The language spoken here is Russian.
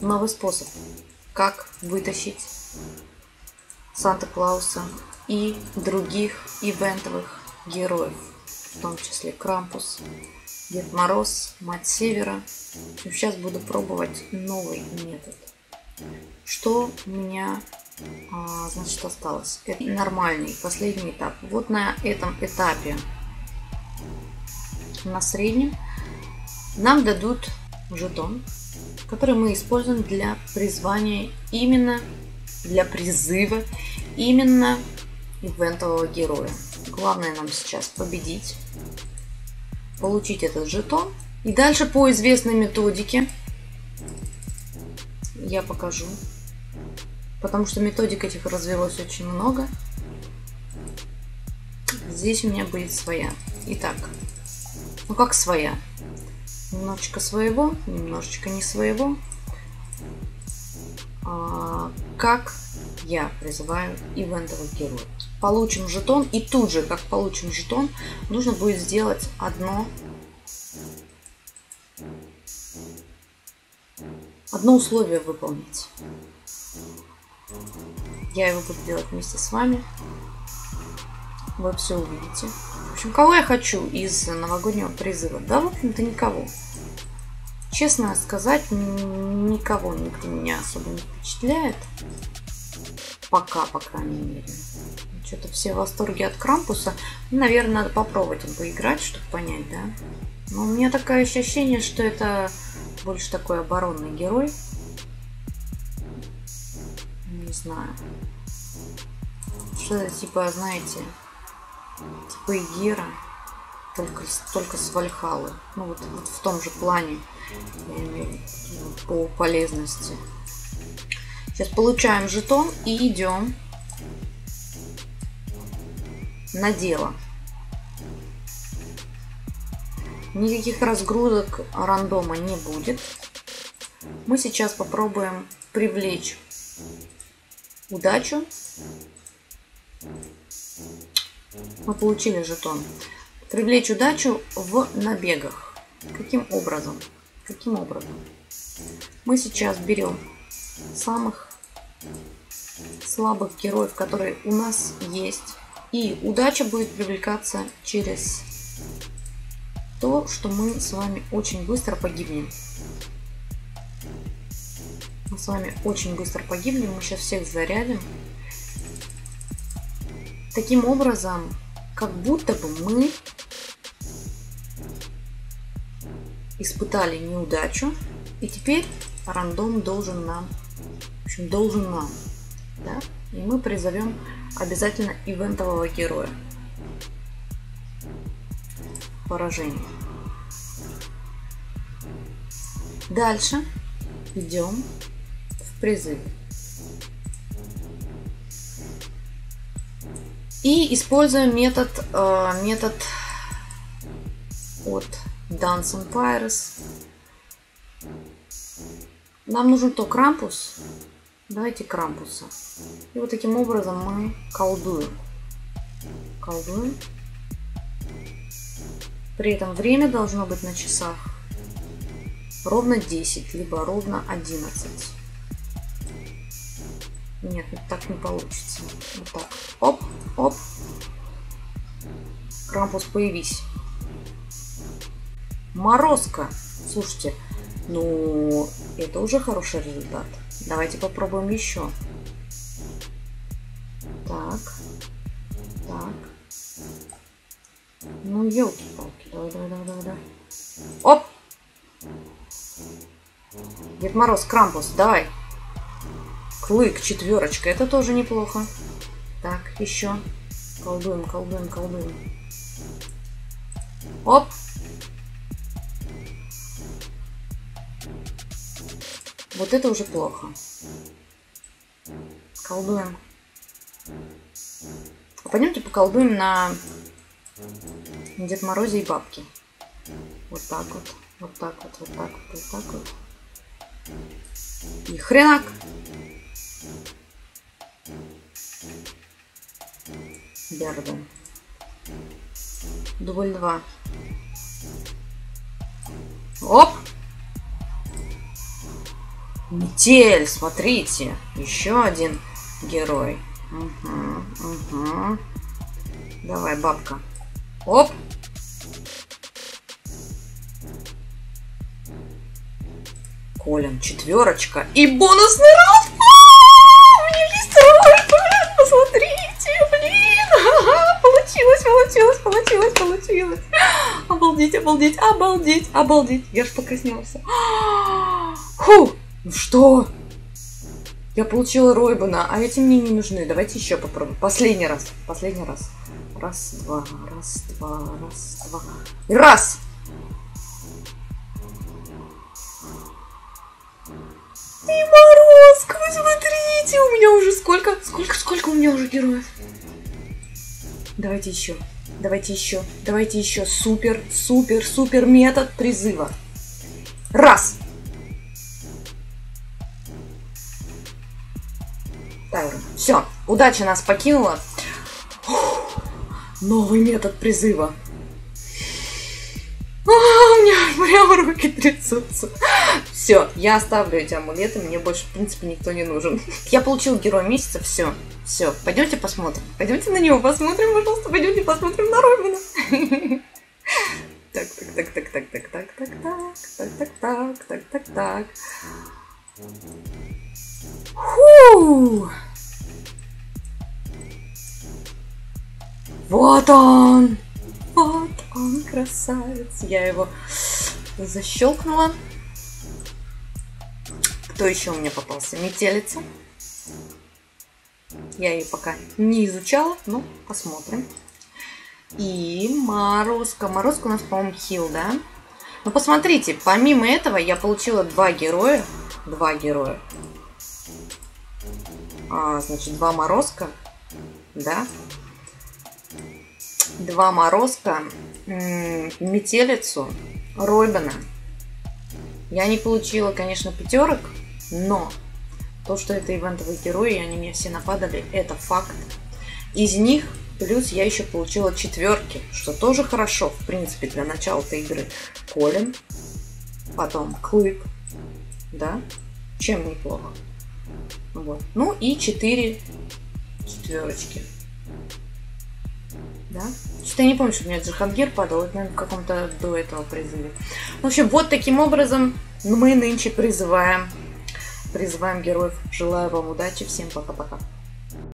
Новый способ, как вытащить Санта-Клауса и других ивентовых героев, в том числе Крампус, Дед Мороз, Мать Севера. Сейчас буду пробовать новый метод. Что у меня, значит, осталось? Это нормальный последний этап. Вот на этом этапе, на среднем, нам дадут жетон, который мы используем для призвания, именно для призыва именно ивентового героя. Главное нам сейчас победить, получить этот жетон. И дальше по известной методике я покажу, потому что методик этих развелось очень много. Здесь у меня будет своя. Итак, ну как своя? Немножечко своего, немножечко не своего. Как я призываю ивентовых героев. Получим жетон, и тут же, как получим жетон, нужно будет сделать одно условие выполнить. Я его буду делать вместе с вами. Вы все увидите. В общем, кого я хочу из новогоднего призыва? Да, в общем-то, никого. Честно сказать, никого, никто меня особо не впечатляет. Пока, по крайней мере. Что-то все в восторге от Крампуса. Наверное, надо попробовать им поиграть, чтобы понять, да? Но у меня такое ощущение, что это больше такой оборонный герой. Не знаю. Что-то типа, знаете, типа Эгира, только с Вальхаллы. Ну вот в том же плане, я имею в виду, по полезности. Сейчас получаем жетон и идем на дело. Никаких разгрузок рандома не будет. Мы сейчас попробуем привлечь удачу. Мы получили жетон. Привлечь удачу в набегах. Каким образом? Каким образом? Мы сейчас берем самых слабых героев, которые у нас есть. И удача будет привлекаться через то, что мы с вами очень быстро погибнем. Мы с вами очень быстро погибнем. Мы сейчас всех зарядим. Таким образом, как будто бы мы испытали неудачу, и теперь рандом должен нам, в общем, да? И мы призовем обязательно ивентового героя. Поражение. Дальше идем в призыв. И используем метод от Dance Empires. Нам нужен то Крампус. Давайте Крампуса. И вот таким образом мы колдуем. Колдуем. При этом время должно быть на часах ровно 10, либо ровно 11. Нет, так не получится. Вот так. Оп, оп. Крампус, появись. Морозко. Слушайте, ну, это уже хороший результат. Давайте попробуем еще. Так. Так. Ну, елки-палки. Давай, давай, давай, давай. Оп. Дед Мороз, Крампус, давай. Клык, четверочка, это тоже неплохо. Так, еще. Колдуем, колдуем, колдуем. Оп. Вот это уже плохо. Колдуем. А пойдемте поколдуем на Дед Морозе и бабки. Вот так вот, вот так вот, вот так вот, вот так вот. И хренак. Бердон. Дубль 2. Оп. Метель, смотрите. Еще один герой. Угу. Давай, бабка. Оп. Колен, четверочка. И бонусный раунд. У меня есть раунд, блин, посмотрите, блин. Получилось, получилось, получилось, получилось. Обалдеть, обалдеть, обалдеть, обалдеть. Я ж покраснелся. Фу, ну что? Я получила Ройбана, а эти мне не нужны. Давайте еще попробуем. Последний раз, последний раз. Раз, два, раз, два, раз, два. И раз! И Морозко, вы смотрите, у меня уже сколько, сколько у меня уже героев. Давайте еще, давайте еще, давайте еще. Супер, супер, супер метод призыва. Раз. Тайра. Все, удача нас покинула. Фух, новый метод призыва. У меня прям руки трясутся. Все, я оставлю эти амулеты, мне больше, в принципе, никто не нужен. Я получил героя месяца, все, все. Пойдемте посмотрим. Пойдемте на него посмотрим, пожалуйста, пойдемте посмотрим на Робина. Так, так, так, так, так, так, так, так, так, так, так, так, так, так. Фу! Вот он! Вот он, красавец! Я его защелкнула. Кто еще у меня попался? Метелица. Я ее пока не изучала, но посмотрим. И Морозко. Морозко у нас, по-моему, хил, да? Но посмотрите, помимо этого я получила два героя. Два героя. А, значит, два Морозко, да? Два Морозко, Метелицу, Робина. Я не получила, конечно, пятерок, но то, что это ивентовые герои, они меня все нападали, это факт. Из них плюс я еще получила четверки, что тоже хорошо, в принципе, для начала этой игры. Колен, потом Клык, да? Чем неплохо. Вот. Ну и 4 четверочки. Да? Что-то я не помню, что у меня джихангир падал, это, наверное, в каком-то до этого призыве. В общем, вот таким образом мы нынче призываем героев. Желаю вам удачи, всем пока-пока.